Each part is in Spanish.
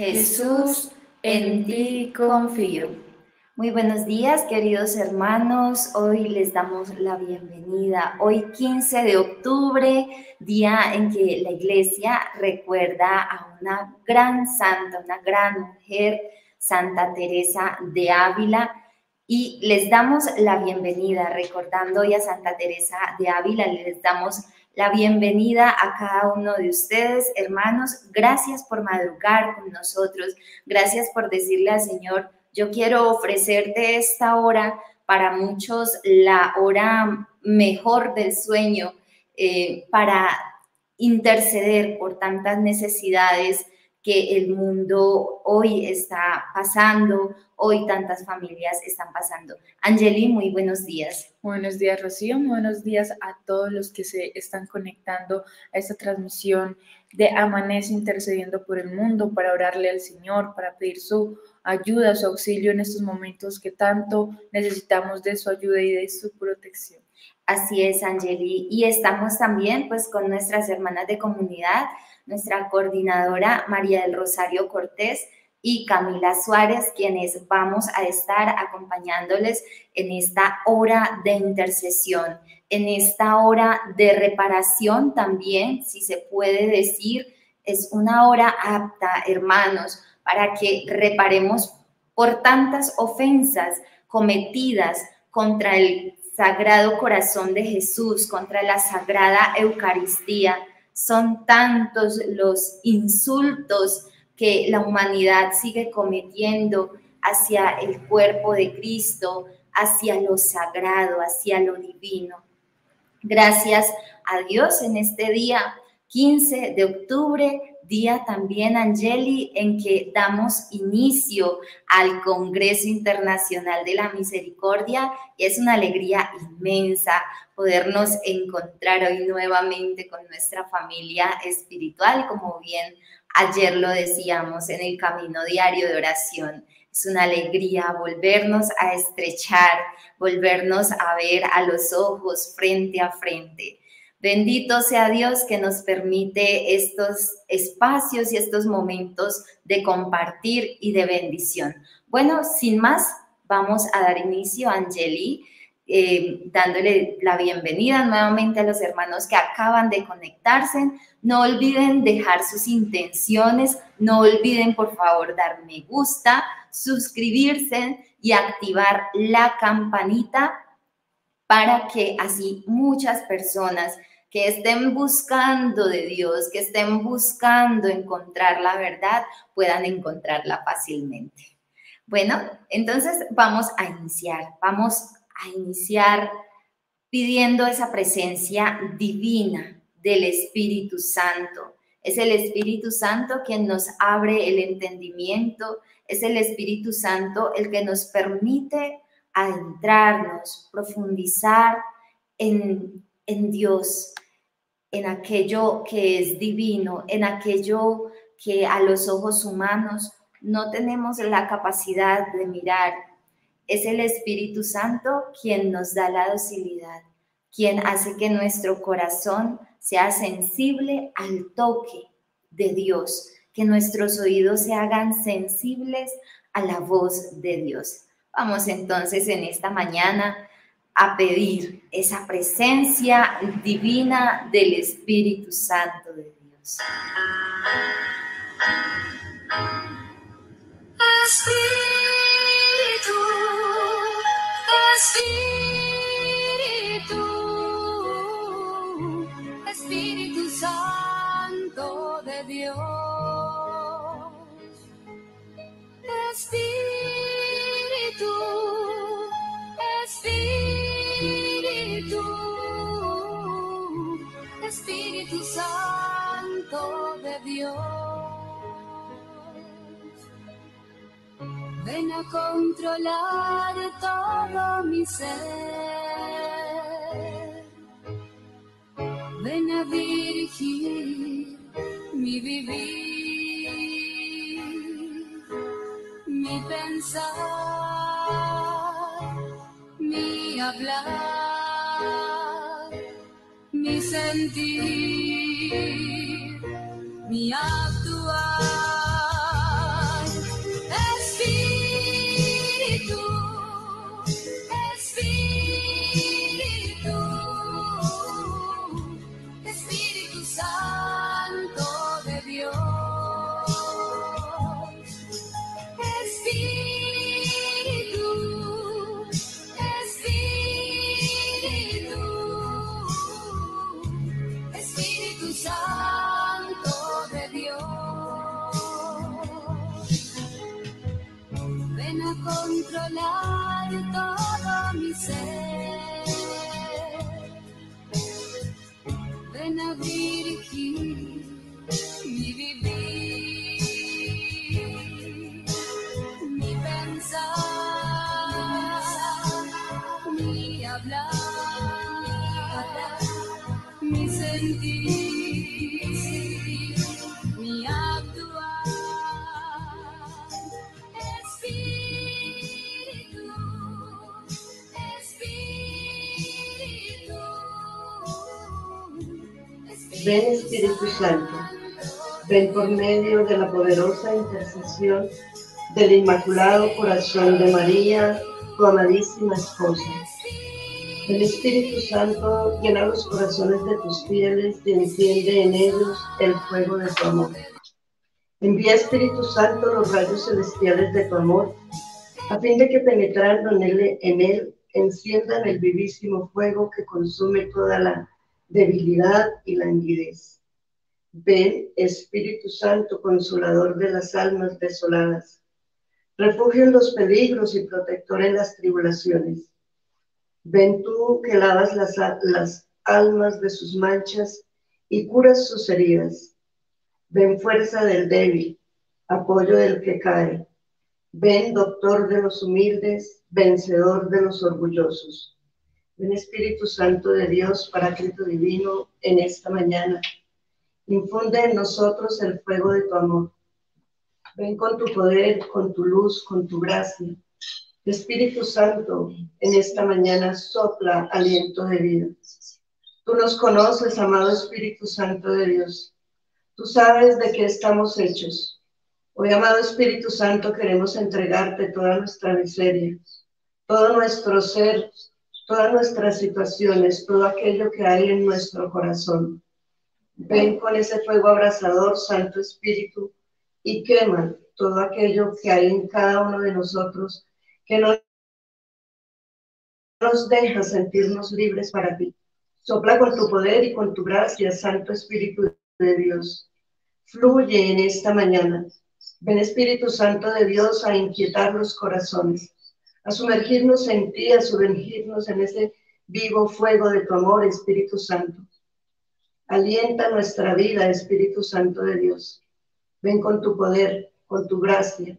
Jesús, en ti confío. Muy buenos días, queridos hermanos. Hoy les damos la bienvenida. Hoy 15 de octubre, día en que la Iglesia recuerda a una gran santa, una gran mujer, Santa Teresa de Ávila. Y les damos la bienvenida, recordando hoy a Santa Teresa de Ávila, les damos la bienvenida a cada uno de ustedes, hermanos. Gracias por madrugar con nosotros, gracias por decirle al Señor, yo quiero ofrecerte esta hora, para muchos la hora mejor del sueño, para interceder por tantas necesidades que el mundo hoy está pasando, hoy tantas familias están pasando. Angeli, muy buenos días. Buenos días, Rocío, muy buenos días a todos los que se están conectando a esta transmisión de Amanece Intercediendo por el Mundo, para orarle al Señor, para pedir su ayuda, su auxilio en estos momentos que tanto necesitamos de su ayuda y de su protección. Así es, Angeli, y estamos también pues con nuestras hermanas de comunidad, nuestra coordinadora María del Rosario Cortés y Camila Suárez, quienes vamos a estar acompañándoles en esta hora de intercesión, en esta hora de reparación también, si se puede decir, es una hora apta, hermanos, para que reparemos por tantas ofensas cometidas contra el Sagrado Corazón de Jesús, contra la Sagrada Eucaristía. Son tantos los insultos que la humanidad sigue cometiendo hacia el cuerpo de Cristo, hacia lo sagrado, hacia lo divino. Gracias a Dios en este día 15 de octubre, día también, Angeli, en que damos inicio al Congreso Internacional de la Misericordia, y es una alegría inmensa podernos encontrar hoy nuevamente con nuestra familia espiritual, como bien ayer lo decíamos en el camino diario de oración. Es una alegría volvernos a estrechar, volvernos a ver a los ojos frente a frente. Bendito sea Dios que nos permite estos espacios y estos momentos de compartir y de bendición. Bueno, sin más, vamos a dar inicio, Angeli, dándole la bienvenida nuevamente a los hermanos que acaban de conectarse. No olviden dejar sus intenciones, no olviden, por favor, dar me gusta, suscribirse y activar la campanita para que así muchas personas que estén buscando de Dios, que estén buscando encontrar la verdad, puedan encontrarla fácilmente. Bueno, entonces vamos a iniciar pidiendo esa presencia divina del Espíritu Santo. Es el Espíritu Santo quien nos abre el entendimiento, es el Espíritu Santo el que nos permite adentrarnos, profundizar en Dios, en aquello que es divino, en aquello que a los ojos humanos no tenemos la capacidad de mirar. Es el Espíritu Santo quien nos da la docilidad, quien hace que nuestro corazón sea sensible al toque de Dios, que nuestros oídos se hagan sensibles a la voz de Dios. Vamos entonces en esta mañana a pedir esa presencia divina del Espíritu Santo de Dios. Espíritu, Espíritu, Espíritu Santo de Dios. Espíritu, Espíritu Santo de Dios, ven a controlar todo mi ser, ven a dirigir mi vivir, mi pensar, mi hablar, mi sentir, mi actuar. para controlar todo mi ser. Ven a dirigir mi vivir, mi pensar, mi hablar, mi sentir, mi actuar. Espíritu, Espíritu, Espíritu. Ven, Espíritu Santo, ven por medio de la poderosa intercesión del Inmaculado Corazón de María, tu amadísima esposa. El Espíritu Santo llena los corazones de tus fieles y enciende en ellos el fuego de tu amor. Envía, Espíritu Santo, los rayos celestiales de tu amor, a fin de que penetrando en él enciendan el vivísimo fuego que consume toda la debilidad y languidez. Ven, Espíritu Santo, consolador de las almas desoladas, refugio en los peligros y protector en las tribulaciones. Ven tú que lavas las almas de sus manchas y curas sus heridas. Ven fuerza del débil, apoyo del que cae. Ven doctor de los humildes, vencedor de los orgullosos. Ven Espíritu Santo de Dios, Paráclito Divino, en esta mañana. Infunde en nosotros el fuego de tu amor. Ven con tu poder, con tu luz, con tu gracia. Espíritu Santo, en esta mañana sopla aliento de vida. Tú nos conoces, amado Espíritu Santo de Dios. Tú sabes de qué estamos hechos. Hoy, amado Espíritu Santo, queremos entregarte toda nuestra miseria, todo nuestro ser, todas nuestras situaciones, todo aquello que hay en nuestro corazón. Ven con ese fuego abrasador, Santo Espíritu, y quema todo aquello que hay en cada uno de nosotros, que no nos deja sentirnos libres para ti. Sopla con tu poder y con tu gracia, Santo Espíritu de Dios. Fluye en esta mañana. Ven Espíritu Santo de Dios a inquietar los corazones, a sumergirnos en ti, a sumergirnos en ese vivo fuego de tu amor, Espíritu Santo. Alienta nuestra vida, Espíritu Santo de Dios. Ven con tu poder, con tu gracia.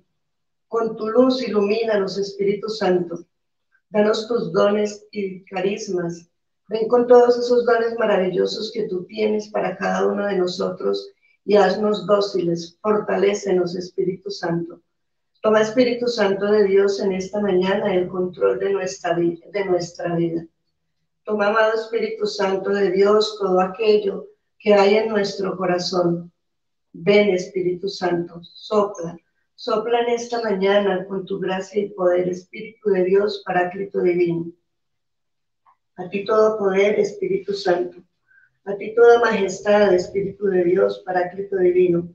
Con tu luz ilumínanos, Espíritu Santo. Danos tus dones y carismas. Ven con todos esos dones maravillosos que tú tienes para cada uno de nosotros y haznos dóciles. Fortalécenos, Espíritu Santo. Toma, Espíritu Santo de Dios, en esta mañana el control de nuestra vida. Toma, amado Espíritu Santo de Dios, todo aquello que hay en nuestro corazón. Ven, Espíritu Santo, sopla. Sopla en esta mañana con tu gracia y poder, Espíritu de Dios, Paráclito Divino. A ti todo poder, Espíritu Santo. A ti toda majestad, Espíritu de Dios, Paráclito Divino.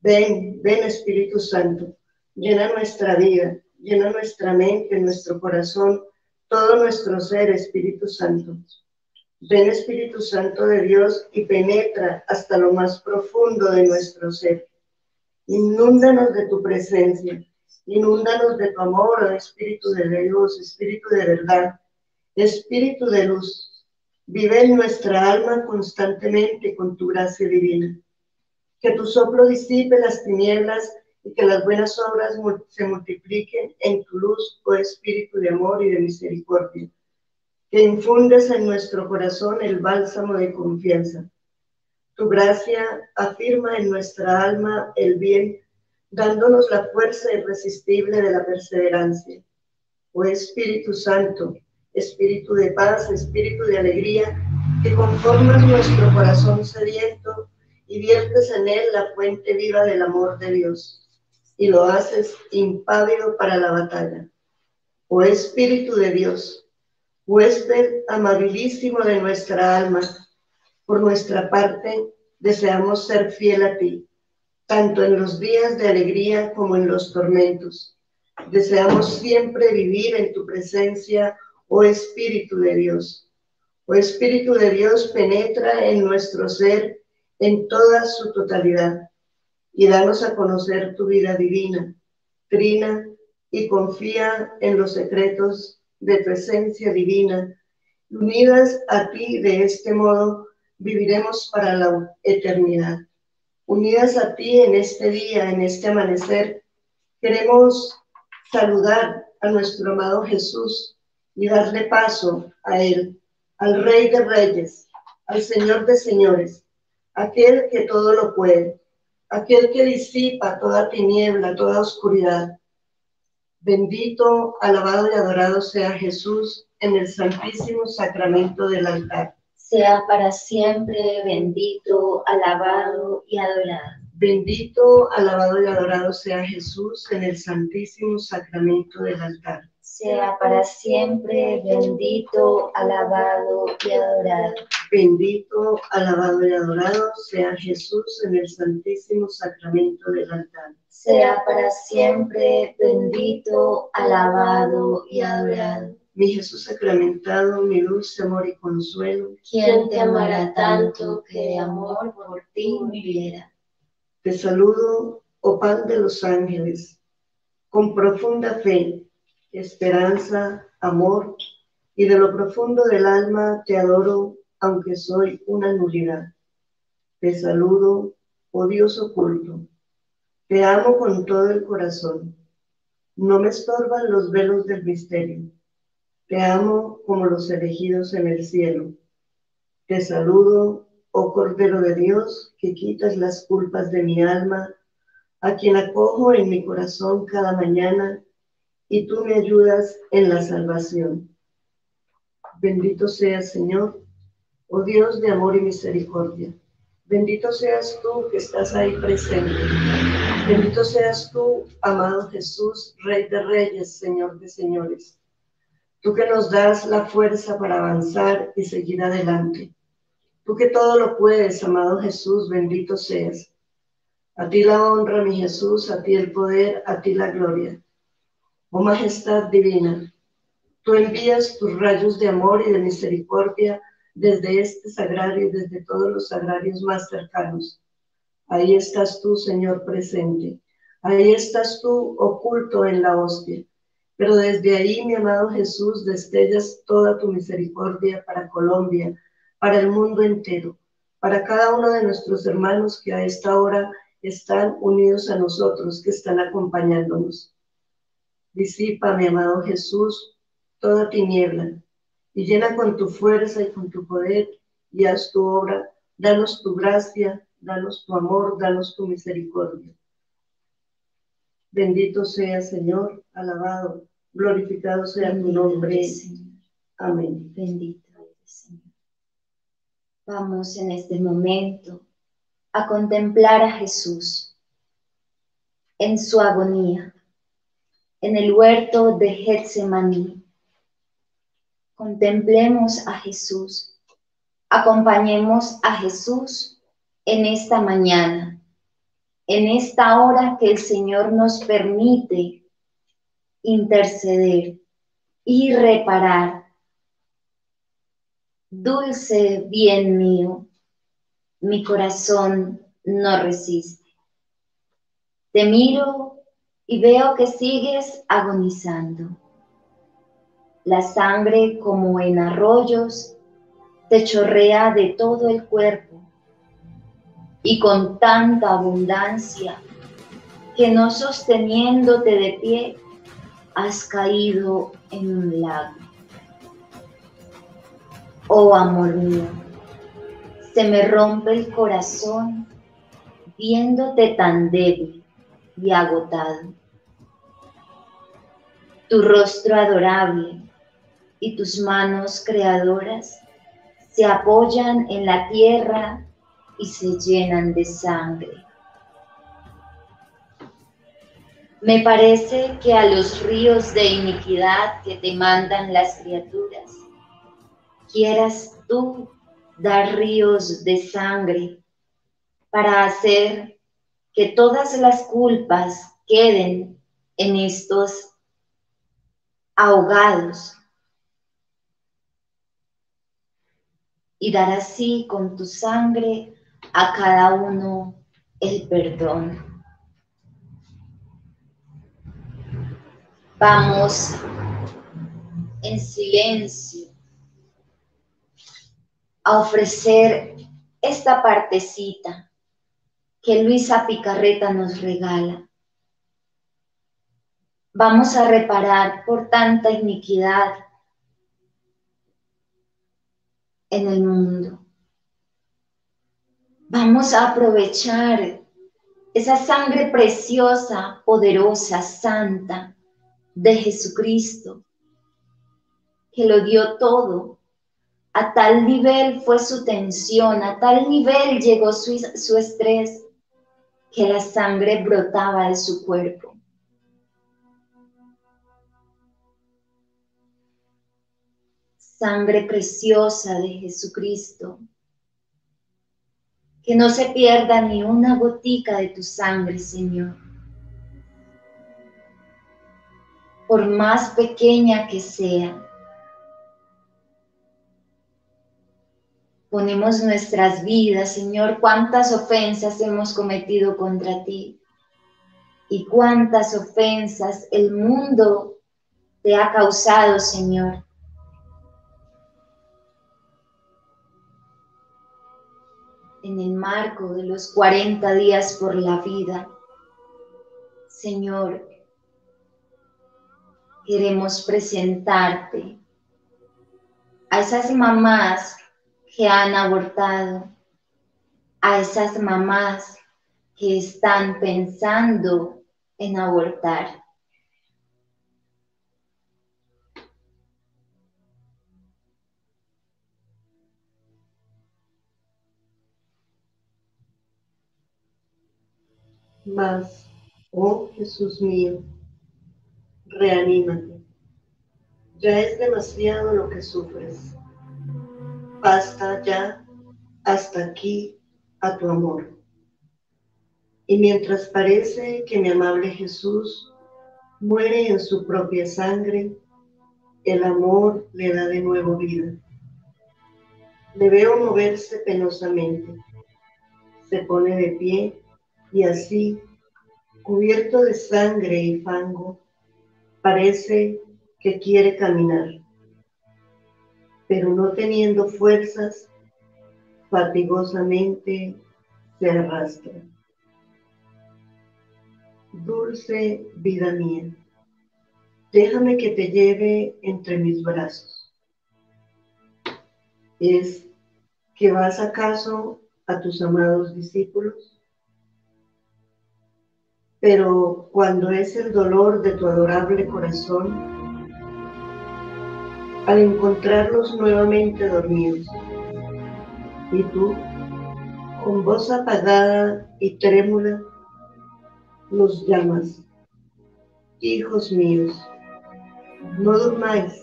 Ven, ven Espíritu Santo. Llena nuestra vida, llena nuestra mente, nuestro corazón, todo nuestro ser, Espíritu Santo. Ven Espíritu Santo de Dios y penetra hasta lo más profundo de nuestro ser. Inúndanos de tu presencia, inúndanos de tu amor, oh Espíritu de Dios, Espíritu de verdad, Espíritu de luz. Vive en nuestra alma constantemente con tu gracia divina. Que tu soplo disipe las tinieblas y que las buenas obras se multipliquen en tu luz, oh Espíritu de amor y de misericordia. Que infundes en nuestro corazón el bálsamo de confianza. Tu gracia afirma en nuestra alma el bien, dándonos la fuerza irresistible de la perseverancia. Oh Espíritu Santo, Espíritu de paz, Espíritu de alegría, que conformas nuestro corazón sediento y viertes en él la fuente viva del amor de Dios, y lo haces impávido para la batalla. Oh Espíritu de Dios, huésped amabilísimo de nuestra alma, por nuestra parte, deseamos ser fiel a ti, tanto en los días de alegría como en los tormentos. Deseamos siempre vivir en tu presencia, oh Espíritu de Dios. Oh Espíritu de Dios, penetra en nuestro ser en toda su totalidad y danos a conocer tu vida divina, trina y confían en los secretos de tu esencia divina. Unidas a ti de este modo, viviremos para la eternidad. Unidas a ti en este día, en este amanecer, queremos saludar a nuestro amado Jesús y darle paso a Él, al Rey de Reyes, al Señor de Señores, aquel que todo lo puede, aquel que disipa toda tiniebla, toda oscuridad. Bendito, alabado y adorado sea Jesús en el Santísimo Sacramento del altar. Sea para siempre bendito, alabado y adorado. Bendito, alabado y adorado sea Jesús en el Santísimo Sacramento del altar. Sea para siempre bendito, alabado y adorado. Bendito, alabado y adorado sea Jesús en el Santísimo Sacramento del altar. Sea para siempre bendito, alabado y adorado. Mi Jesús sacramentado, mi dulce amor y consuelo. ¿Quién te amará tanto que de amor por ti muriera? Te saludo, oh pan de los ángeles, con profunda fe, esperanza, amor, y de lo profundo del alma te adoro, aunque soy una nulidad. Te saludo, oh Dios oculto, te amo con todo el corazón, no me estorban los velos del misterio, te amo como los elegidos en el cielo. Te saludo, oh Cordero de Dios, que quitas las culpas de mi alma, a quien acojo en mi corazón cada mañana, y tú me ayudas en la salvación. Bendito seas, Señor, oh Dios de amor y misericordia. Bendito seas tú que estás ahí presente. Bendito seas tú, amado Jesús, Rey de Reyes, Señor de Señores. Tú que nos das la fuerza para avanzar y seguir adelante. Tú que todo lo puedes, amado Jesús, bendito seas. A ti la honra, mi Jesús, a ti el poder, a ti la gloria. Oh majestad divina, tú envías tus rayos de amor y de misericordia desde este sagrario y desde todos los sagrarios más cercanos. Ahí estás tú, Señor, presente. Ahí estás tú, oculto en la hostia. Pero desde ahí, mi amado Jesús, destellas toda tu misericordia para Colombia, para el mundo entero, para cada uno de nuestros hermanos que a esta hora están unidos a nosotros, que están acompañándonos. Disipa, mi amado Jesús, toda tiniebla, y llena con tu fuerza y con tu poder, y haz tu obra, danos tu gracia, danos tu amor, danos tu misericordia. Bendito sea, Señor, alabado, glorificado sea tu nombre. Amén. Bendito eres, Señor. Vamos en este momento a contemplar a Jesús en su agonía, en el huerto de Getsemaní. Contemplemos a Jesús, acompañemos a Jesús en esta mañana, en esta hora que el Señor nos permite interceder y reparar. Dulce bien mío, mi corazón no resiste. Te miro y veo que sigues agonizando. La sangre, como en arroyos, te chorrea de todo el cuerpo y con tanta abundancia que no sosteniéndote de pie, has caído en un lago. Oh, amor mío, se me rompe el corazón viéndote tan débil y agotado. Tu rostro adorable y tus manos creadoras se apoyan en la tierra y se llenan de sangre. Me parece que a los ríos de iniquidad que te mandan las criaturas, quieras tú dar ríos de sangre para hacer que todas las culpas queden en estos ahogados y dar así con tu sangre a cada uno el perdón. Vamos en silencio a ofrecer esta partecita que Luisa Picarreta nos regala. Vamos a reparar por tanta iniquidad en el mundo. Vamos a aprovechar esa sangre preciosa, poderosa, santa de Jesucristo, que lo dio todo. A tal nivel fue su tensión, a tal nivel llegó su estrés, que la sangre brotaba de su cuerpo. Sangre preciosa de Jesucristo, que no se pierda ni una gotica de tu sangre, Señor. Por más pequeña que sea, ponemos nuestras vidas, Señor, cuántas ofensas hemos cometido contra ti y cuántas ofensas el mundo te ha causado, Señor. En el marco de los 40 días por la vida, Señor, queremos presentarte a esas mamás que han abortado, a esas mamás que están pensando en abortar. Mas, oh Jesús mío, reanímate, ya es demasiado lo que sufres, basta ya hasta aquí a tu amor. Y mientras parece que mi amable Jesús muere en su propia sangre, el amor le da de nuevo vida. Le veo moverse penosamente, se pone de pie y así, cubierto de sangre y fango, parece que quiere caminar, pero no teniendo fuerzas, fatigosamente se arrastra. Dulce vida mía, déjame que te lleve entre mis brazos. ¿Es que vas acaso a tus amados discípulos? Pero cuando es el dolor de tu adorable corazón, al encontrarlos nuevamente dormidos, y tú, con voz apagada y trémula, los llamas: hijos míos, no durmáis,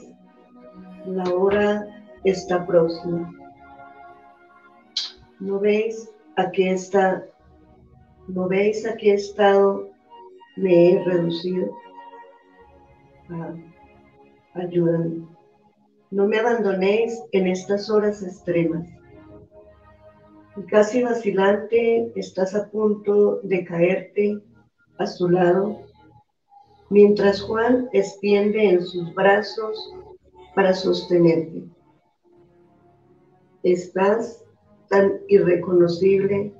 la hora está próxima. ¿No veis a qué estado me he reducido? Ayúdame. No me abandonéis en estas horas extremas. Casi vacilante estás a punto de caerte a su lado, mientras Juan extiende en sus brazos para sostenerte. Estás tan irreconocible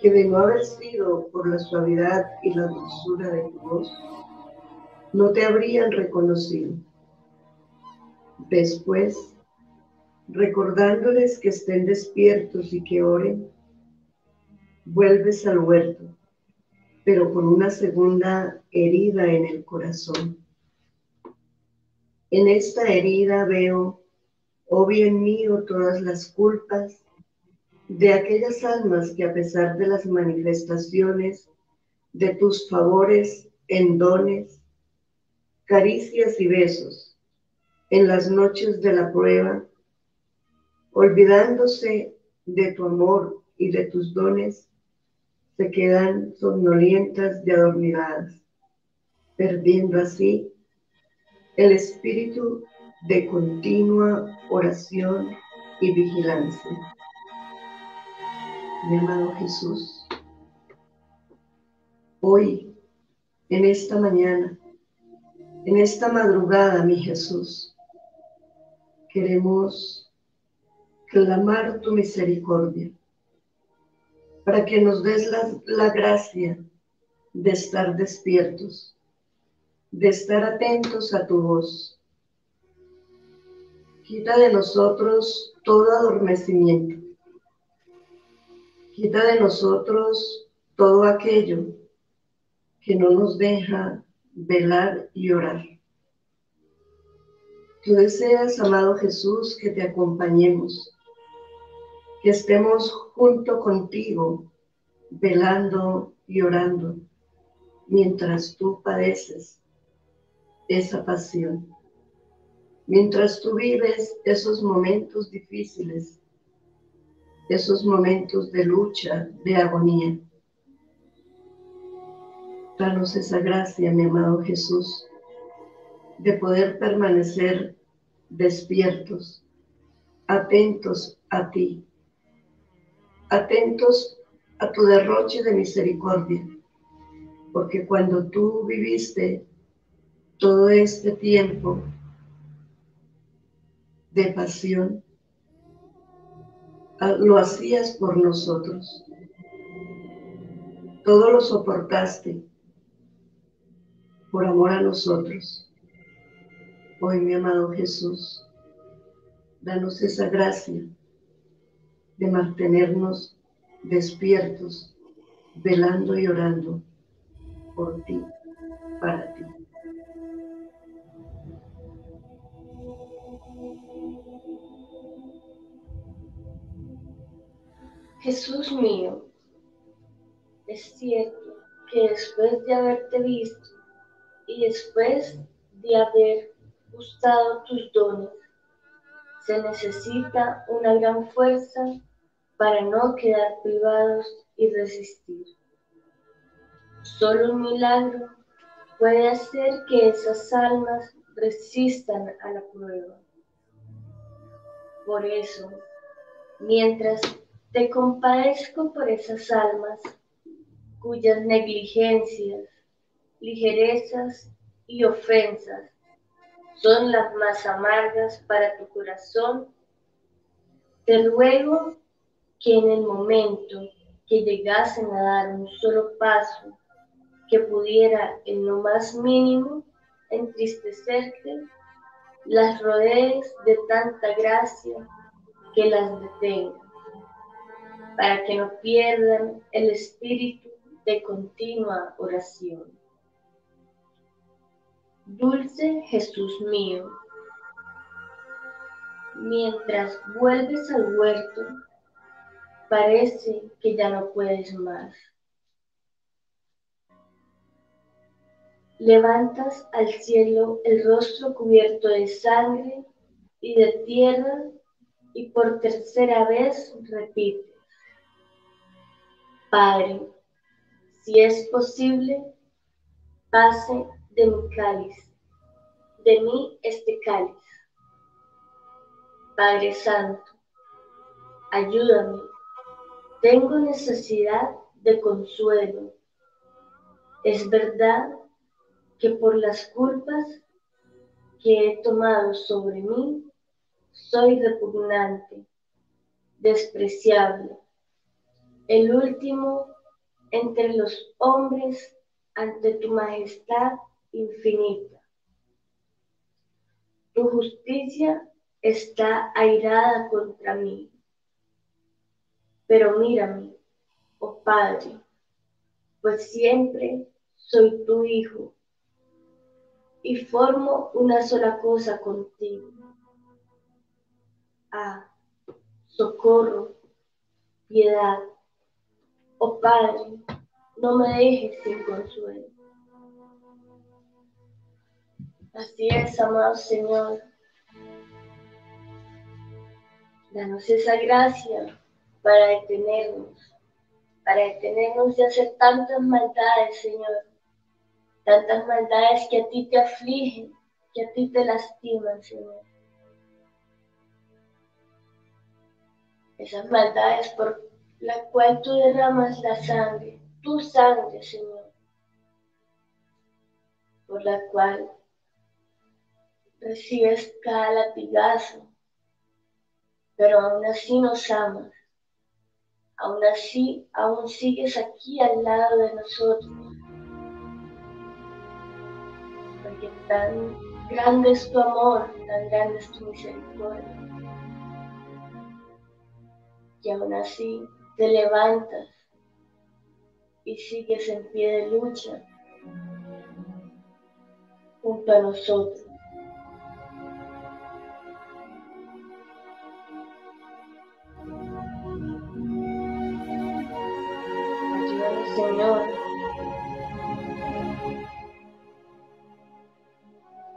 que, de no haber sido por la suavidad y la dulzura de tu voz, no te habrían reconocido. Después, recordándoles que estén despiertos y que oren, vuelves al huerto, pero con una segunda herida en el corazón. En esta herida veo, oh bien mío, todas las culpas de aquellas almas que, a pesar de las manifestaciones de tus favores en dones, caricias y besos, en las noches de la prueba, olvidándose de tu amor y de tus dones, se quedan somnolientas y adormiladas, perdiendo así el espíritu de continua oración y vigilancia. Mi amado Jesús, hoy, en esta mañana, En esta madrugada, mi Jesús, queremos clamar tu misericordia para que nos des la gracia de estar despiertos, de estar atentos a tu voz. Quita de nosotros todo adormecimiento. Quita de nosotros todo aquello que no nos deja velar y orar. Tú deseas, amado Jesús, que te acompañemos, que estemos junto contigo, velando y orando, mientras tú padeces esa pasión, mientras tú vives esos momentos difíciles, esos momentos de lucha, de agonía. Danos esa gracia, mi amado Jesús, de poder permanecer despiertos, atentos a ti, atentos a tu derroche de misericordia, porque cuando tú viviste todo este tiempo de pasión, lo hacías por nosotros, todo lo soportaste por amor a nosotros. Hoy, mi amado Jesús, danos esa gracia de mantenernos despiertos, velando y orando por ti, para ti. Jesús mío, es cierto que después de haberte visto y después de haber gustado tus dones, se necesita una gran fuerza para no quedar privados y resistir. Solo un milagro puede hacer que esas almas resistan a la prueba. Por eso, mientras te compadezco por esas almas cuyas negligencias, ligerezas y ofensas son las más amargas para tu corazón, te ruego que en el momento que llegasen a dar un solo paso que pudiera en lo más mínimo entristecerte, las rodees de tanta gracia que las detenga, para que no pierdan el espíritu de continua oración. Dulce Jesús mío, mientras vuelves al huerto, parece que ya no puedes más. Levantas al cielo el rostro cubierto de sangre y de tierra y por tercera vez repites: Padre, si es posible, pase de mi cáliz, de mí este cáliz. Padre Santo, ayúdame, tengo necesidad de consuelo. Es verdad que por las culpas que he tomado sobre mí, soy repugnante, despreciable, el último entre los hombres ante tu majestad infinita. Tu justicia está airada contra mí. Pero mírame, oh Padre, pues siempre soy tu hijo y formo una sola cosa contigo. Ah, socorro, piedad. Oh Padre, no me dejes sin consuelo. Así es, amado Señor. Danos esa gracia para detenernos de hacer tantas maldades, Señor. Tantas maldades que a ti te afligen, que a ti te lastiman, Señor. Esas maldades por las cuales tú derramas la sangre, tu sangre, Señor. Por la cual recibes cada latigazo, pero aún así nos amas, aún así, aún sigues aquí al lado de nosotros, porque tan grande es tu amor, tan grande es tu misericordia, y aún así te levantas y sigues en pie de lucha junto a nosotros. Ayúdanos, Señor,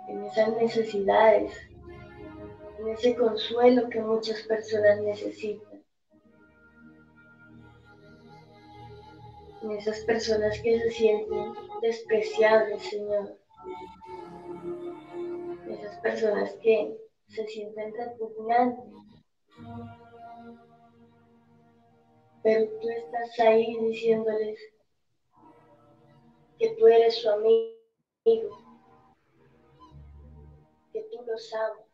en esas necesidades, en ese consuelo que muchas personas necesitan. En esas personas que se sienten despreciables, Señor. En esas personas que se sienten repugnantes. Pero tú estás ahí diciéndoles que tú eres su amigo, que tú los amas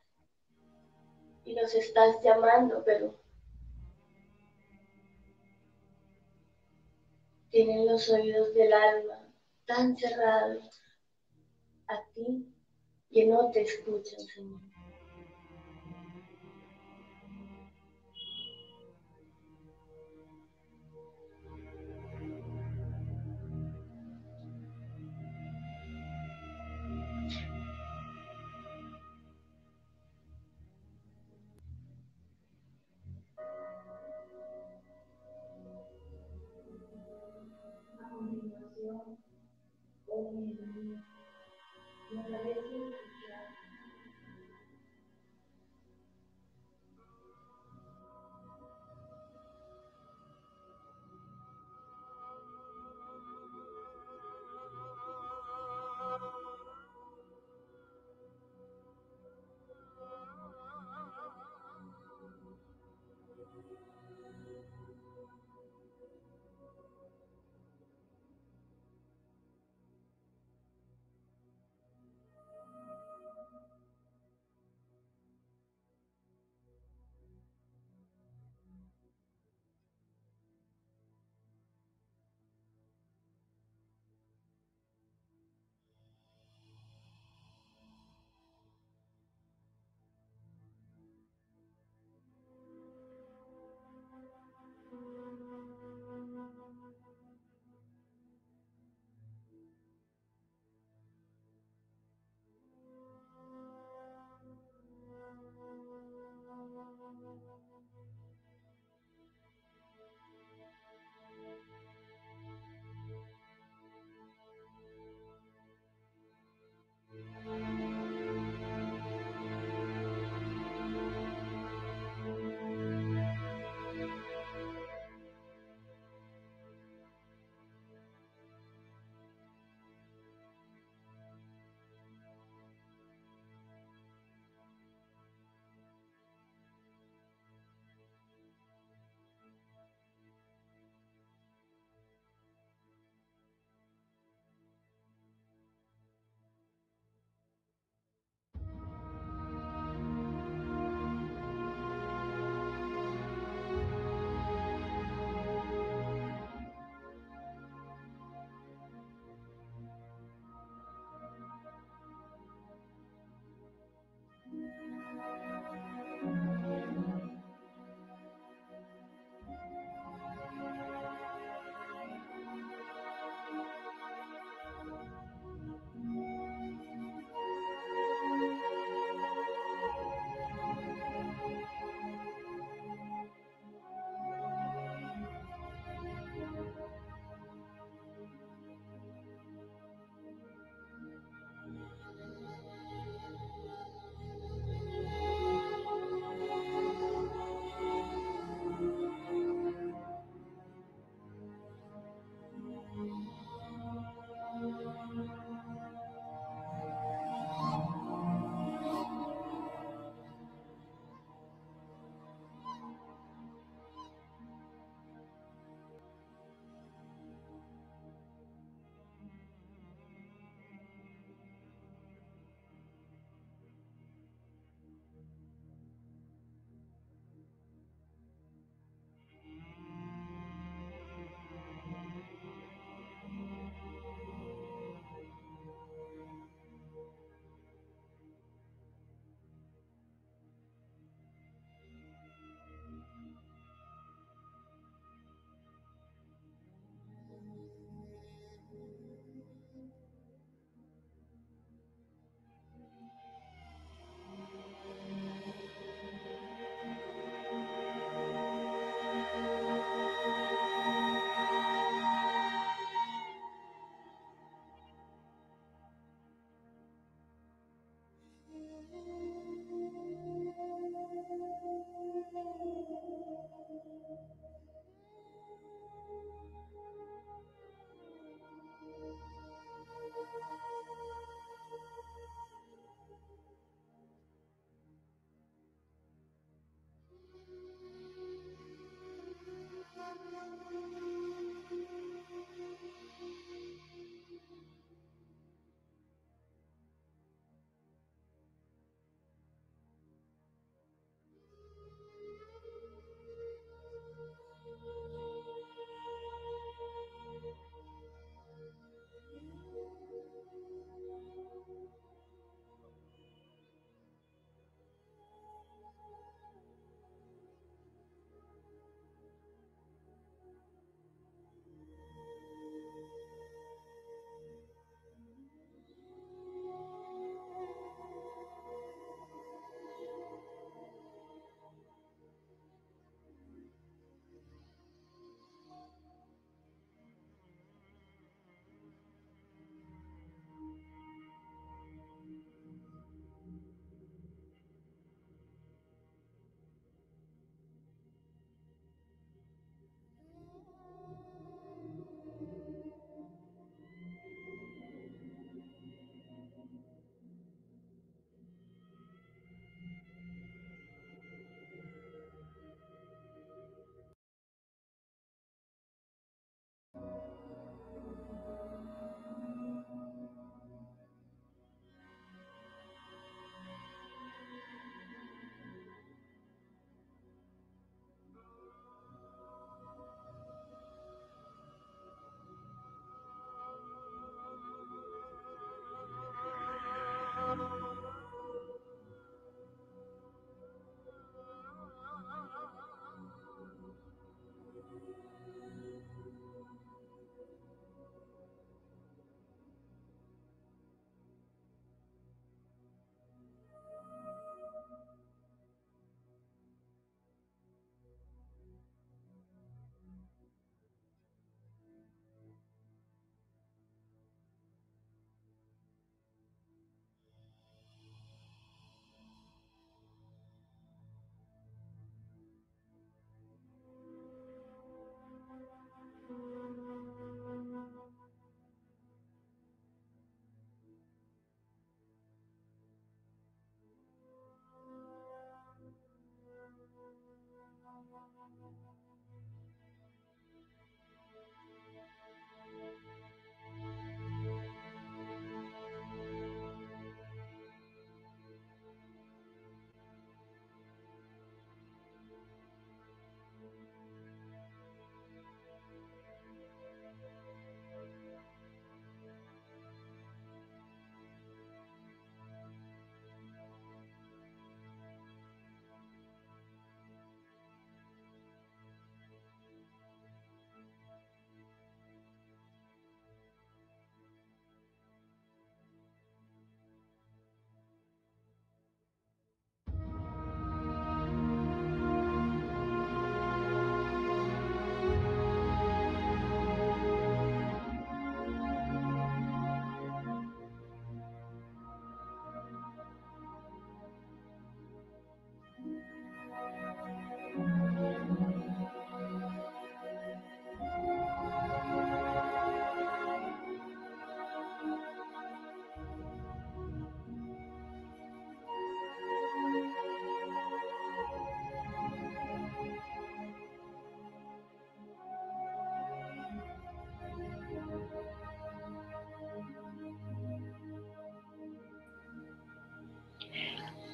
y los estás llamando, pero tienen los oídos del alma tan cerrados a ti que no te escuchan, Señor.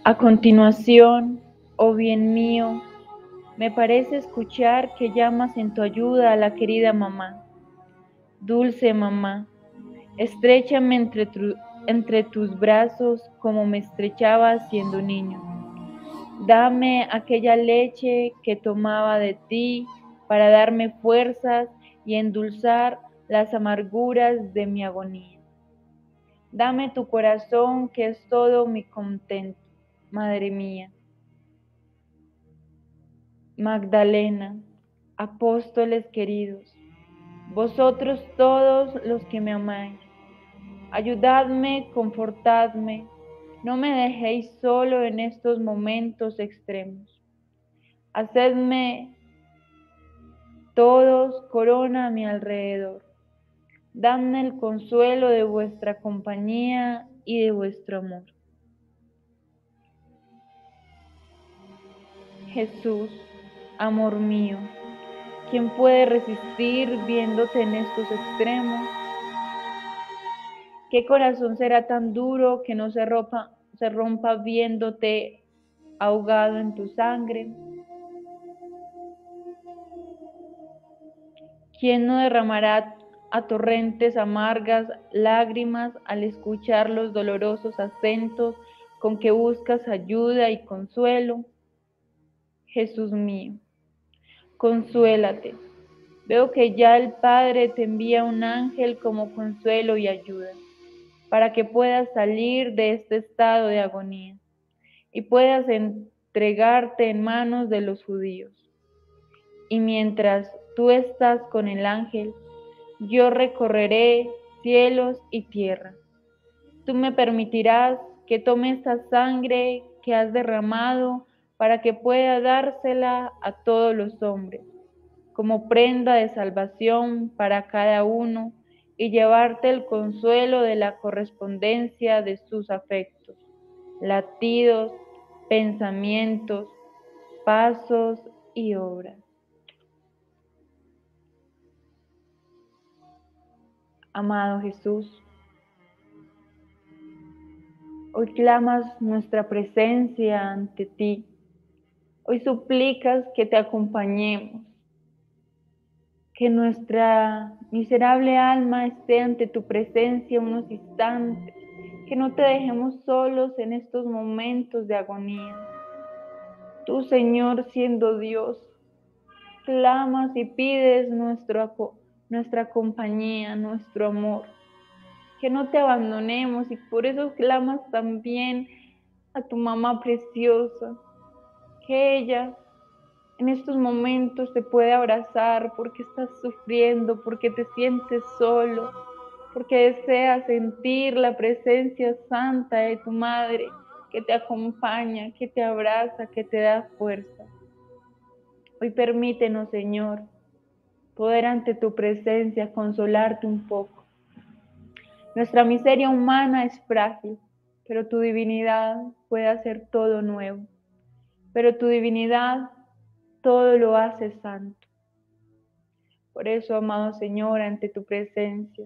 A continuación, oh bien mío, me parece escuchar que llamas en tu ayuda a la querida mamá. Dulce mamá, estréchame entre tus brazos como me estrechabas siendo niño. Dame aquella leche que tomaba de ti para darme fuerzas y endulzar las amarguras de mi agonía. Dame tu corazón que es todo mi contento, madre mía. Magdalena, apóstoles queridos, vosotros todos los que me amáis, ayudadme, confortadme, no me dejéis solo en estos momentos extremos. Hacedme todos corona a mi alrededor. Dadme el consuelo de vuestra compañía y de vuestro amor. Jesús, amor mío, ¿quién puede resistir viéndote en estos extremos? ¿Qué corazón será tan duro que no se rompa viéndote ahogado en tu sangre? ¿Quién no derramará a torrentes amargas lágrimas al escuchar los dolorosos acentos con que buscas ayuda y consuelo? Jesús mío, consuélate. Veo que ya el Padre te envía un ángel como consuelo y ayuda, para que puedas salir de este estado de agonía y puedas entregarte en manos de los judíos. Y mientras tú estás con el ángel, yo recorreré cielos y tierra. Tú me permitirás que tome esta sangre que has derramado para que pueda dársela a todos los hombres, como prenda de salvación para cada uno, y llevarte el consuelo de la correspondencia de sus afectos, latidos, pensamientos, pasos y obras. Amado Jesús, hoy clamas nuestra presencia ante ti, hoy suplicas que te acompañemos, que nuestra miserable alma esté ante tu presencia unos instantes, que no te dejemos solos en estos momentos de agonía. Tú, Señor, siendo Dios, clamas y pides nuestra compañía, nuestro amor, que no te abandonemos, y por eso clamas también a tu mamá preciosa, que ella en estos momentos te puede abrazar porque estás sufriendo, porque te sientes solo, porque deseas sentir la presencia santa de tu madre que te acompaña, que te abraza, que te da fuerza. Hoy permítenos, Señor, poder ante tu presencia consolarte un poco. Nuestra miseria humana es frágil, pero tu divinidad puede hacer todo nuevo. Pero tu divinidad todo lo hace santo. Por eso, amado Señor, ante tu presencia,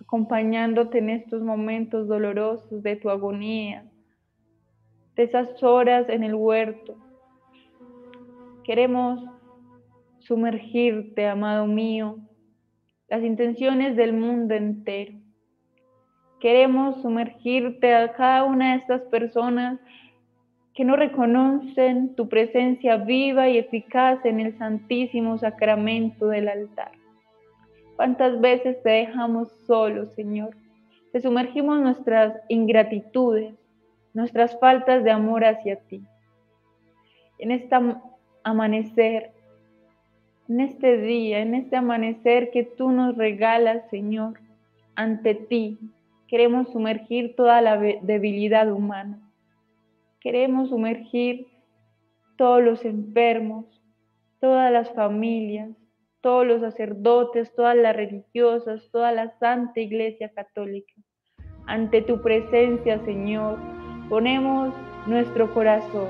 acompañándote en estos momentos dolorosos de tu agonía, de esas horas en el huerto, queremos sumergirte, amado mío, las intenciones del mundo entero. Queremos sumergirte a cada una de estas personas que no reconocen tu presencia viva y eficaz en el Santísimo Sacramento del altar. ¿Cuántas veces te dejamos solos, Señor? Te sumergimos nuestras ingratitudes, nuestras faltas de amor hacia ti. En este amanecer, en este día, en este amanecer que tú nos regalas, Señor, ante ti, queremos sumergir toda la debilidad humana. Queremos sumergir todos los enfermos, todas las familias, todos los sacerdotes, todas las religiosas, toda la Santa Iglesia Católica. Ante tu presencia, Señor, ponemos nuestro corazón.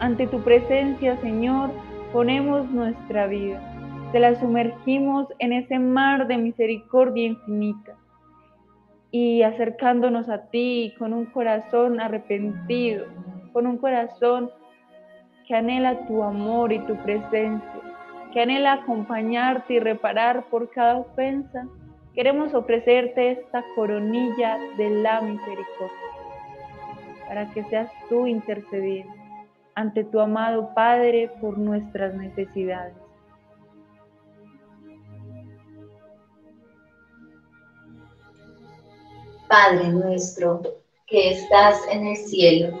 Ante tu presencia, Señor, ponemos nuestra vida. Te la sumergimos en ese mar de misericordia infinita. Y acercándonos a ti con un corazón arrepentido, con un corazón que anhela tu amor y tu presencia, que anhela acompañarte y reparar por cada ofensa, queremos ofrecerte esta coronilla de la misericordia, para que seas tú intercediendo ante tu amado Padre por nuestras necesidades. Padre nuestro, que estás en el cielo,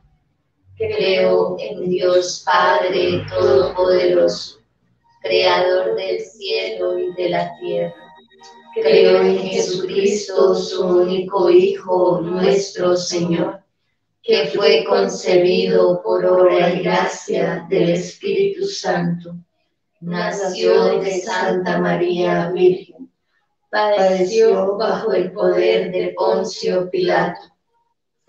Creo en Dios Padre Todopoderoso, Creador del cielo y de la tierra. Creo en Jesucristo, su único Hijo, nuestro Señor, que fue concebido por obra y gracia del Espíritu Santo. Nació de Santa María Virgen. Padeció bajo el poder de Poncio Pilato.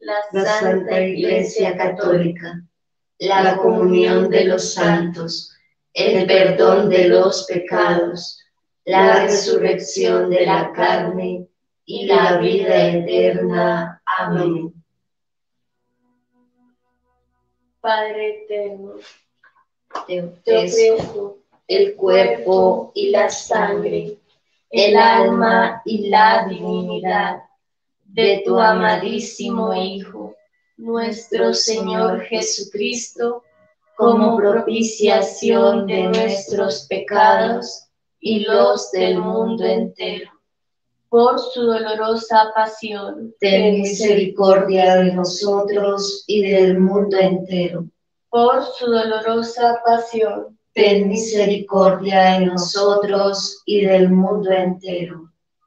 la Santa Iglesia Católica, la comunión de los santos, el perdón de los pecados, la resurrección de la carne y la vida eterna. Amén. Padre eterno, te ofrezco el cuerpo y la sangre, el alma y la divinidad de tu amadísimo Hijo, nuestro Señor Jesucristo, como propiciación de nuestros pecados y los del mundo entero. Por su dolorosa pasión, ten misericordia de nosotros y del mundo entero. Por su dolorosa pasión, ten misericordia de nosotros y del mundo entero.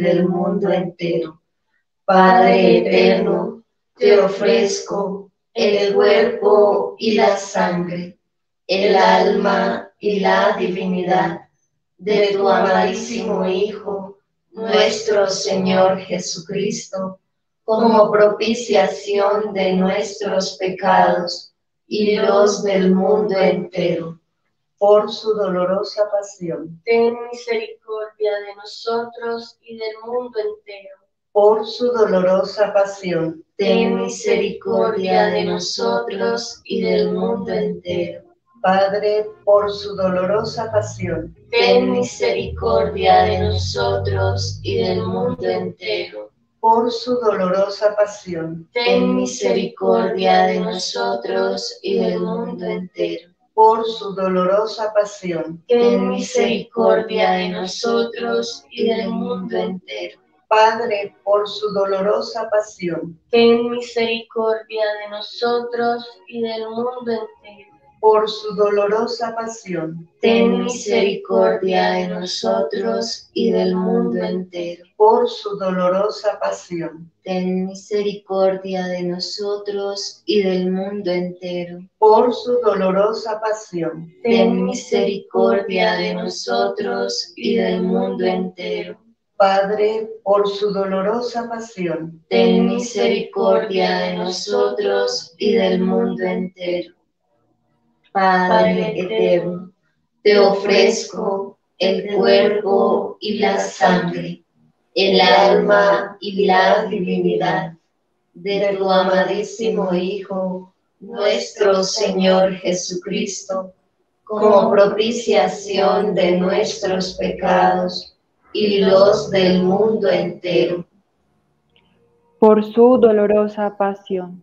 del mundo entero. Padre eterno, te ofrezco el cuerpo y la sangre, el alma y la divinidad de tu amadísimo Hijo, nuestro Señor Jesucristo, como propiciación de nuestros pecados y los del mundo entero. Por su dolorosa pasión, ten misericordia de nosotros y del mundo entero. Por su dolorosa pasión, ten misericordia de nosotros y del mundo entero. Padre, por su dolorosa pasión, ten misericordia de nosotros y del mundo entero. Por su dolorosa pasión, ten misericordia de nosotros y del mundo entero. Por su dolorosa pasión, ten misericordia de nosotros y del mundo entero. Padre, por su dolorosa pasión, ten misericordia de nosotros y del mundo entero. Por su dolorosa pasión, ten misericordia de nosotros y del mundo entero. Por su dolorosa pasión, ten misericordia de nosotros y del mundo entero. Por su dolorosa pasión, ten misericordia de nosotros y del mundo entero. Padre, por su dolorosa pasión, ten misericordia de nosotros y del mundo entero. Padre eterno, te ofrezco el cuerpo y la sangre, el alma y la divinidad de tu amadísimo Hijo, nuestro Señor Jesucristo, como propiciación de nuestros pecados y los del mundo entero. Por su dolorosa pasión,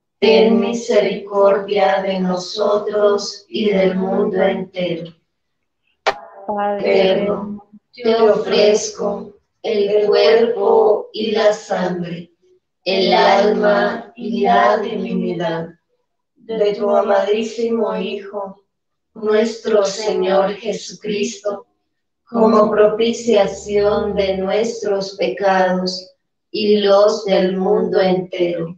ten misericordia de nosotros y del mundo entero. Padre, te ofrezco el cuerpo y la sangre, el alma y la divinidad de tu amadísimo Hijo, nuestro Señor Jesucristo, como propiciación de nuestros pecados y los del mundo entero.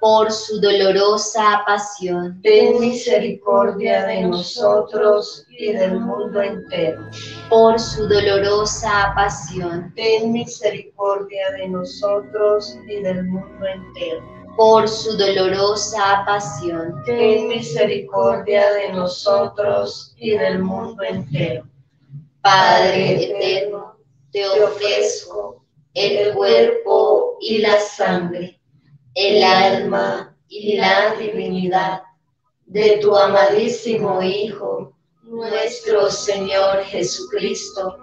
Por su dolorosa pasión, ten misericordia de nosotros y del mundo entero. Por su dolorosa pasión, ten misericordia de nosotros y del mundo entero. Padre eterno, te ofrezco el cuerpo y la sangre, el alma y la divinidad de tu amadísimo Hijo, nuestro Señor Jesucristo,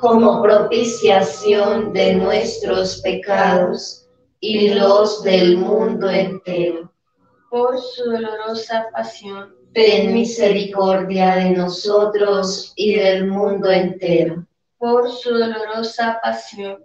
como propiciación de nuestros pecados y los del mundo entero. Por su dolorosa pasión, ten misericordia de nosotros y del mundo entero. Por su dolorosa pasión,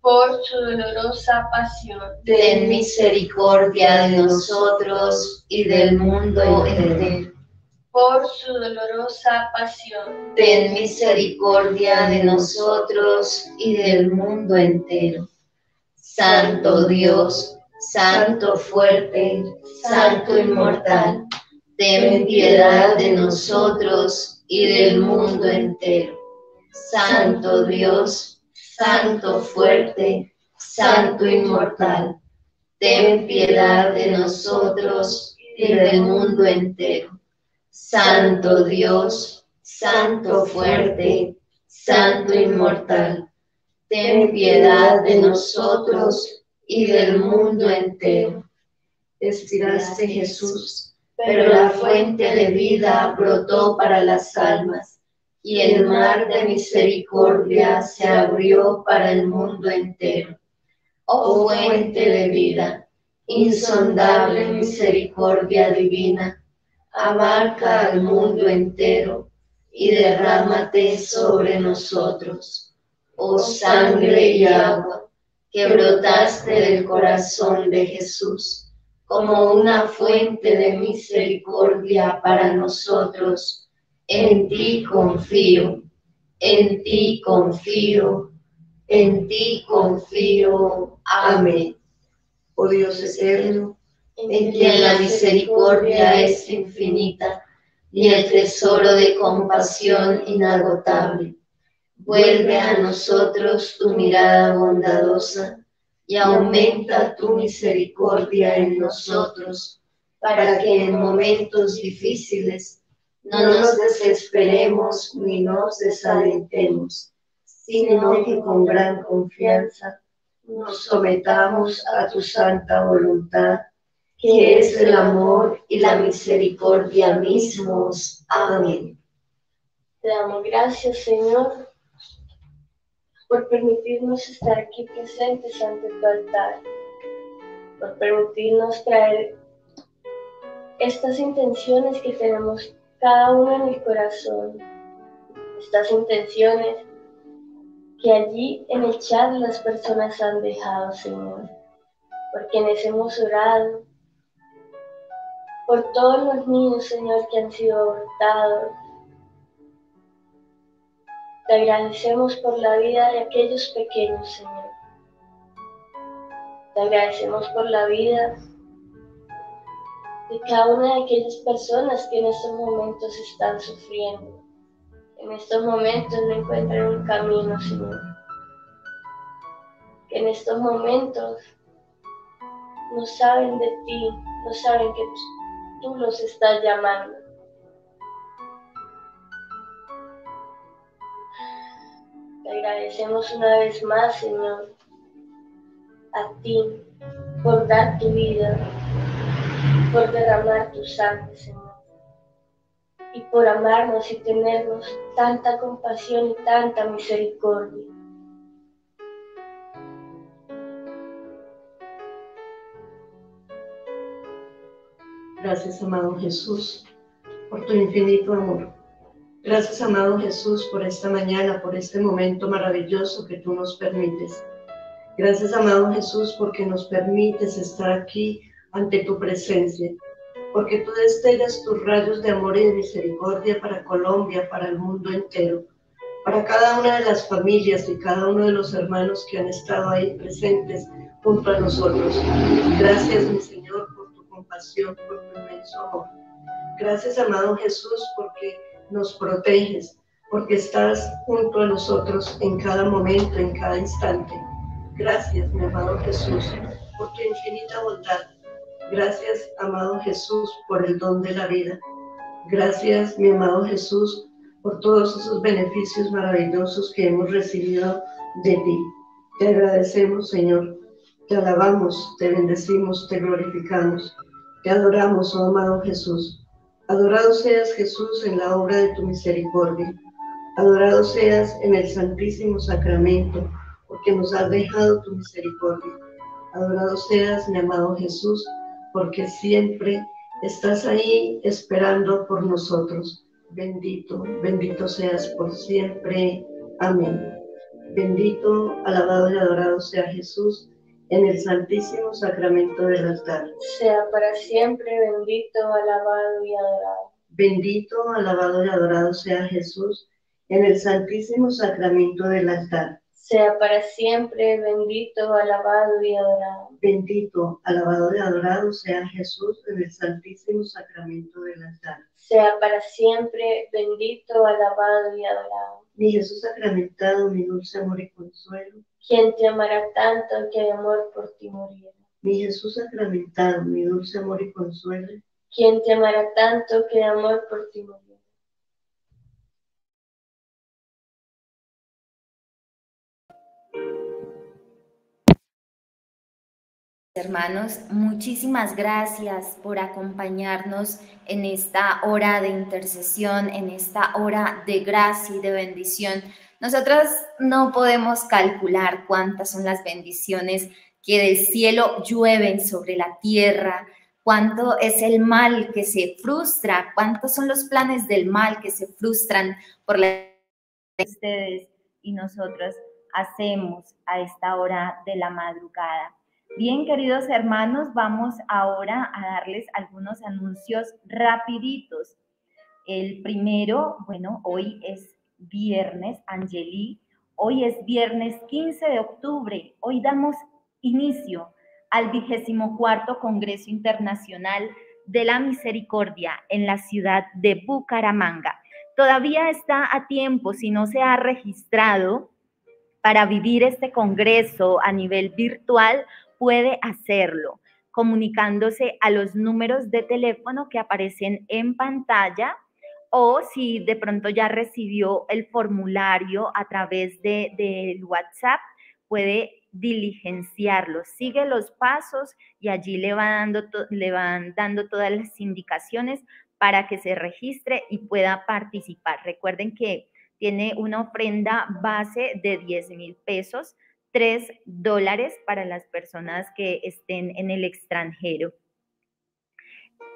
Por su dolorosa pasión, ten misericordia de nosotros y del mundo entero. Por su dolorosa pasión, ten misericordia de nosotros y del mundo entero. Santo Dios, Santo fuerte, Santo inmortal, ten piedad de nosotros y del mundo entero. Santo Dios, Santo fuerte, Santo inmortal, ten piedad de nosotros y del mundo entero. Santo Dios, Santo fuerte, Santo inmortal, ten piedad de nosotros y del mundo entero. Estiraste Jesús, pero la fuente de vida brotó para las almas, y el mar de misericordia se abrió para el mundo entero. Oh fuente de vida, insondable misericordia divina, abarca al mundo entero y derrámate sobre nosotros. Oh sangre y agua, que brotaste del corazón de Jesús, como una fuente de misericordia para nosotros, en ti confío, amén. Oh Dios eterno, en quien la misericordia es infinita y el tesoro de compasión inagotable, vuelve a nosotros tu mirada bondadosa y aumenta tu misericordia en nosotros, para que en momentos difíciles no nos desesperemos ni nos desalentemos, sino que con gran confianza nos sometamos a tu santa voluntad, que es el amor y la misericordia mismos. Amén. Te damos gracias, Señor, por permitirnos estar aquí presentes ante tu altar, por permitirnos traer estas intenciones que tenemos cada uno en el corazón, estas intenciones que allí en el chat las personas han dejado, Señor, por quienes hemos orado, por todos los niños, Señor, que han sido abortados. Te agradecemos por la vida de aquellos pequeños, Señor. Te agradecemos por la vida de cada una de aquellas personas que en estos momentos están sufriendo, en estos momentos no encuentran un camino, Señor. Que en estos momentos no saben de ti, no saben que tú los estás llamando. Te agradecemos una vez más, Señor, a ti por dar tu vida, por derramar tu sangre, Señor, y por amarnos y tenernos tanta compasión y tanta misericordia. Gracias, amado Jesús, por tu infinito amor. Gracias, amado Jesús, por esta mañana, por este momento maravilloso que tú nos permites. Gracias, amado Jesús, porque nos permites estar aquí ante tu presencia, porque tú destilas tus rayos de amor y de misericordia para Colombia, para el mundo entero, para cada una de las familias y cada uno de los hermanos que han estado ahí presentes junto a nosotros. Gracias, mi Señor, por tu compasión, por tu inmenso amor. Gracias, amado Jesús, porque nos proteges, porque estás junto a nosotros en cada momento, en cada instante. Gracias, mi amado Jesús, por tu infinita bondad. Gracias, amado Jesús, por el don de la vida. Gracias, mi amado Jesús, por todos esos beneficios maravillosos que hemos recibido de ti. Te agradecemos, Señor. Te alabamos, te bendecimos, te glorificamos. Te adoramos, oh amado Jesús. Adorado seas, Jesús, en la obra de tu misericordia. Adorado seas en el Santísimo Sacramento, porque nos has dejado tu misericordia. Adorado seas, mi amado Jesús, porque siempre estás ahí esperando por nosotros. Bendito, bendito seas por siempre. Amén. Bendito, alabado y adorado sea Jesús, en el Santísimo Sacramento del altar. Sea para siempre bendito, alabado y adorado. Bendito, alabado y adorado sea Jesús, en el Santísimo Sacramento del altar. Sea para siempre bendito, alabado y adorado. Bendito, alabado y adorado sea Jesús, en el Santísimo Sacramento del altar. Sea para siempre bendito, alabado y adorado. Mi Jesús sacramentado, mi dulce amor y consuelo. ¿Quién te amará tanto que de amor por ti muriera? Mi Jesús sacramentado, mi dulce amor y consuelo. ¿Quién te amará tanto que de amor por ti muriera? Hermanos, muchísimas gracias por acompañarnos en esta hora de intercesión, en esta hora de gracia y de bendición. Nosotros no podemos calcular cuántas son las bendiciones que del cielo llueven sobre la tierra, cuánto es el mal que se frustra, cuántos son los planes del mal que se frustran por la vida de ustedes y nosotros hacemos a esta hora de la madrugada. Bien, queridos hermanos, vamos ahora a darles algunos anuncios rapiditos. El primero, bueno, hoy es viernes, Angelí, hoy es viernes 15 de octubre. Hoy damos inicio al 24º Congreso Internacional de la Misericordia en la ciudad de Bucaramanga. Todavía está a tiempo, si no se ha registrado para vivir este congreso a nivel virtual, puede hacerlo comunicándose a los números de teléfono que aparecen en pantalla, o si de pronto ya recibió el formulario a través del WhatsApp, puede diligenciarlo. Sigue los pasos y allí le van dando todas las indicaciones para que se registre y pueda participar. Recuerden que tiene una ofrenda base de 10.000 pesos, $3 para las personas que estén en el extranjero.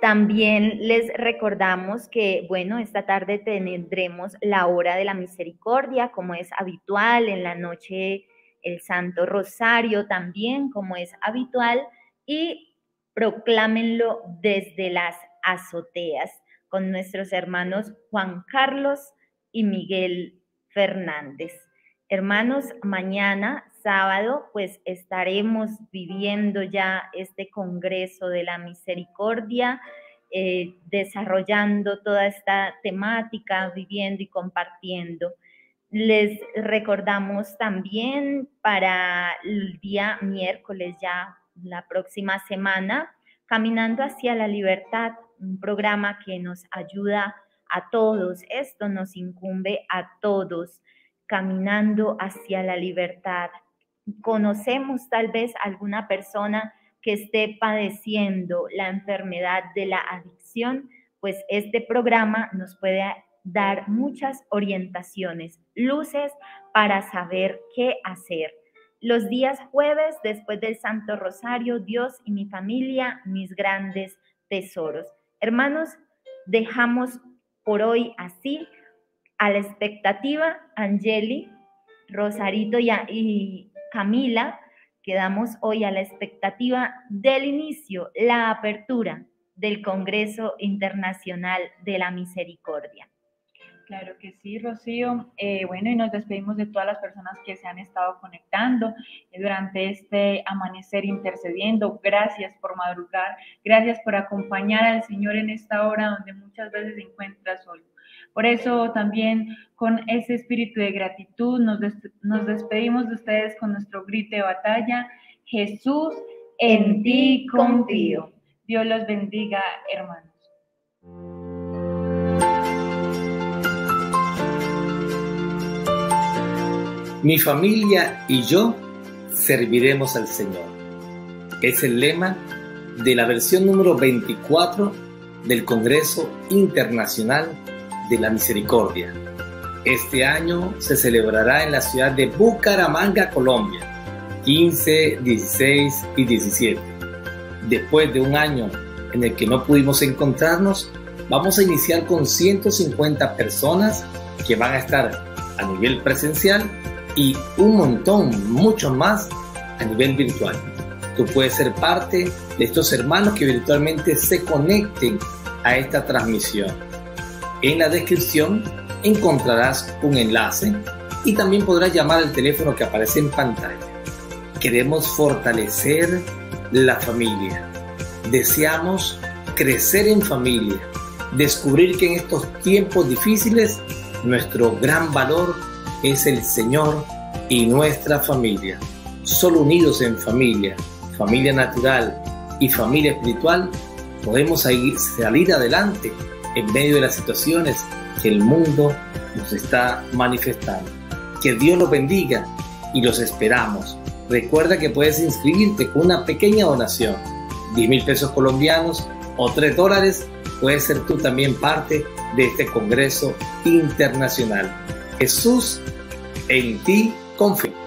También les recordamos que, bueno, esta tarde tendremos la hora de la misericordia, como es habitual, en la noche el Santo Rosario también, como es habitual, y proclámenlo desde las azoteas con nuestros hermanos Juan Carlos y Miguel Fernández. Hermanos, mañana, sábado, pues estaremos viviendo ya este Congreso de la Misericordia, desarrollando toda esta temática, viviendo y compartiendo. Les recordamos también para el día miércoles, ya la próxima semana, Caminando Hacia la Libertad, un programa que nos ayuda a todos. Esto nos incumbe a todos. Caminando hacia la libertad. Conocemos tal vez alguna persona que esté padeciendo la enfermedad de la adicción, pues este programa nos puede dar muchas orientaciones, luces para saber qué hacer. Los días jueves, después del Santo Rosario, Dios y mi familia, mis grandes tesoros. Hermanos, dejamos por hoy así. A la expectativa, Angeli, Rosarito y Camila, quedamos hoy a la expectativa del inicio, la apertura del Congreso Internacional de la Misericordia. Claro que sí, Rocío. Bueno, y nos despedimos de todas las personas que se han estado conectando durante este amanecer intercediendo. Gracias por madrugar, gracias por acompañar al Señor en esta hora donde muchas veces se encuentra solo. Por eso también con ese espíritu de gratitud nos despedimos de ustedes con nuestro grito de batalla. Jesús, en ti confío. Dios los bendiga, hermanos. Mi familia y yo serviremos al Señor. Es el lema de la versión número 24 del Congreso Internacional de la Misericordia. Este año se celebrará en la ciudad de Bucaramanga, Colombia, 15, 16 y 17. Después de un año en el que no pudimos encontrarnos, vamos a iniciar con 150 personas que van a estar a nivel presencial y un montón, muchos más, a nivel virtual. Tú puedes ser parte de estos hermanos que virtualmente se conecten a esta transmisión. En la descripción encontrarás un enlace y también podrás llamar al teléfono que aparece en pantalla. Queremos fortalecer la familia. Deseamos crecer en familia, descubrir que en estos tiempos difíciles nuestro gran valor es el Señor y nuestra familia. Solo unidos en familia, familia natural y familia espiritual, podemos salir adelante en medio de las situaciones que el mundo nos está manifestando. Que Dios los bendiga y los esperamos. Recuerda que puedes inscribirte con una pequeña donación, 10.000 pesos colombianos o $3. Puedes ser tú también parte de este Congreso Internacional. Jesús, en ti confío.